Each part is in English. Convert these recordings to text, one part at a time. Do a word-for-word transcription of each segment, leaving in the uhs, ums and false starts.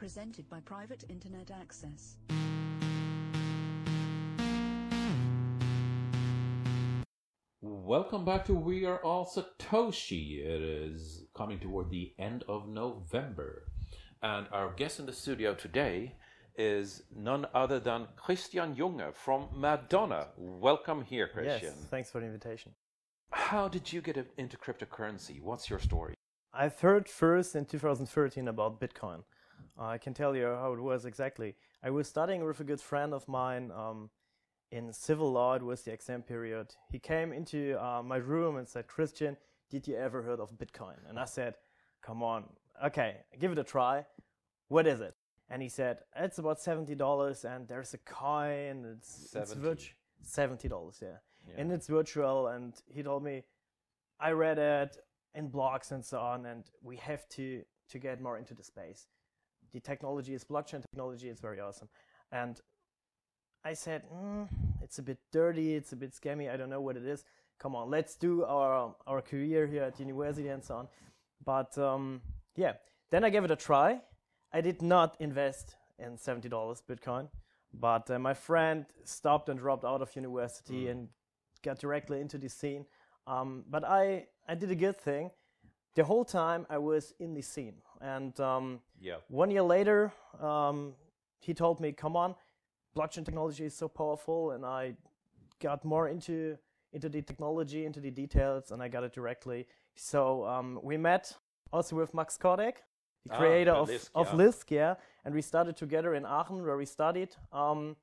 presented by Private Internet Access. Welcome back to We Are All Satoshi. It is coming toward the end of November. And our guest in the studio today is none other than Christian Junger from MADANA. Welcome here, Christian. Yes, thanks for the invitation. How did you get into cryptocurrency? What's your story? I heard first in two thousand thirteen about Bitcoin. Uh, I can tell you how it was exactly. I was studying with a good friend of mine um, in civil law. It was the exam period. He came into uh, my room and said, "Christian, did you ever heard of Bitcoin?" And I said, "Come on, okay, give it a try. What is it?" And he said, "It's about seventy dollars and there's a coin. It's, it's virtual. seventy dollars, yeah. yeah. And it's virtual." And he told me, "I read it in blogs and so on, and we have to, to get more into the space. The technology is blockchain technology. It's very awesome." And I said, mm, "It's a bit dirty. It's a bit scammy. I don't know what it is. Come on, let's do our, our career here at university and so on." But um, yeah, then I gave it a try. I did not invest in seventy dollars Bitcoin, but uh, my friend stopped and dropped out of university mm. and got directly into the scene. Um, but I, I did a good thing. The whole time I was in the scene. And um, yeah. one year later, um, he told me, "Come on, blockchain technology is so powerful." And I got more into, into the technology, into the details, and I got it directly. So um, we met also with Max Kordek, the creator ah, of, Lisk, of yeah. Lisk, yeah, and we started together in Aachen, where we studied um,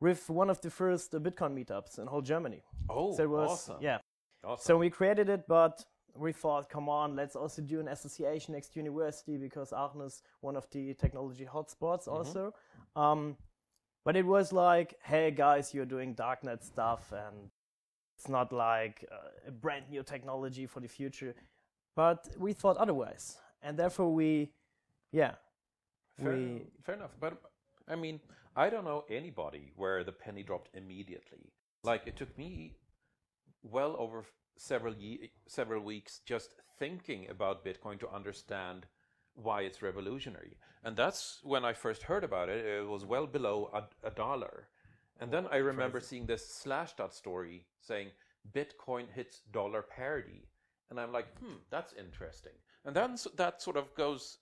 with one of the first uh, Bitcoin meetups in whole Germany. Oh, so it was, awesome. Yeah. Awesome. So we created it, but we thought, come on, let's also do an association next to university, because Aachen is one of the technology hotspots mm-hmm. also. Um, but it was like, "Hey guys, you're doing darknet stuff and it's not like uh, a brand new technology for the future." But we thought otherwise. And therefore we, yeah, fair, we... Fair enough. But I mean, I don't know anybody where the penny dropped immediately. Like, it took me well over several, ye several weeks just thinking about Bitcoin to understand why it's revolutionary. And that's when I first heard about it. It was well below a, a dollar. And well, then I remember crazy. seeing this Slashdot story saying, "Bitcoin hits dollar parity." And I'm like, hmm, that's interesting. And then so that sort of goes,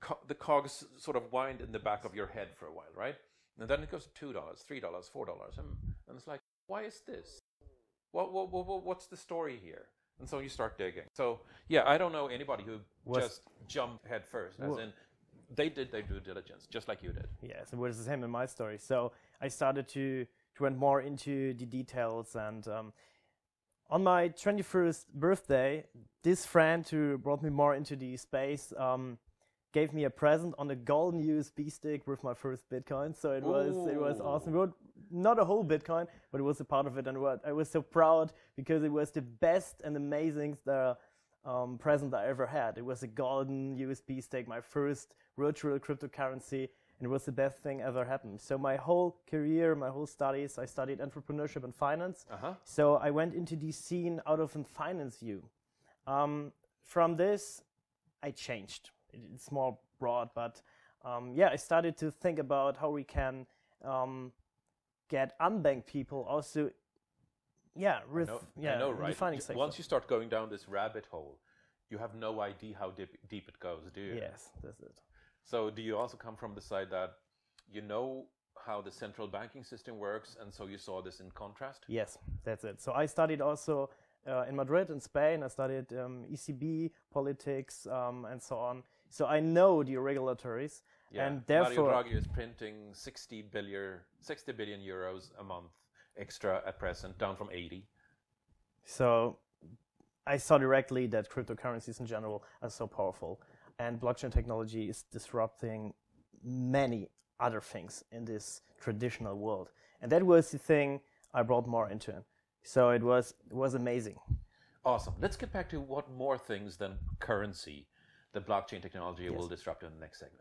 co the cogs sort of wind in the back of your head for a while, right? And then it goes to two dollars, three dollars, four dollars. And, and it's like, why is this? What, what, what, what's the story here? And so you start digging. So, yeah, I don't know anybody who was, just jumped head first. As well, in, they did their due diligence, just like you did. Yeah, so it was the same in my story. So I started to, to went more into the details and... Um, on my twenty-first birthday, this friend who brought me more into the space um, gave me a present on a golden U S B stick with my first Bitcoin. So it was Ooh. it was awesome. It was not a whole Bitcoin, but it was a part of it, and what I was so proud, because it was the best and amazing uh, um, present I ever had. It was a golden U S B stick, my first virtual cryptocurrency, and it was the best thing ever happened. So my whole career, my whole studies, I studied entrepreneurship and finance. Uh-huh. So I went into the scene out of a finance view. Um, from this, I changed. It's more broad, but um, yeah, I started to think about how we can um, get unbanked people also, yeah, with, I know, yeah, I know, right? the finance sector. Once you start going down this rabbit hole, you have no idea how deep, deep it goes, do you? Yes, that's it. So do you also come from the side that you know how the central banking system works, and so you saw this in contrast? Yes, that's it. So I studied also uh, in Madrid, in Spain. I studied um, E C B, politics, um, and so on. So I know the regulatories. Yeah. And therefore, Mario Draghi is printing sixty billion, sixty billion euros a month extra at present, down from eighty. So I saw directly that cryptocurrencies in general are so powerful. And blockchain technology is disrupting many other things in this traditional world. And that was the thing I brought more into it. So it was, it was amazing. Awesome. Let's get back to what more things than currency the blockchain technology yes. will disrupt in the next segment.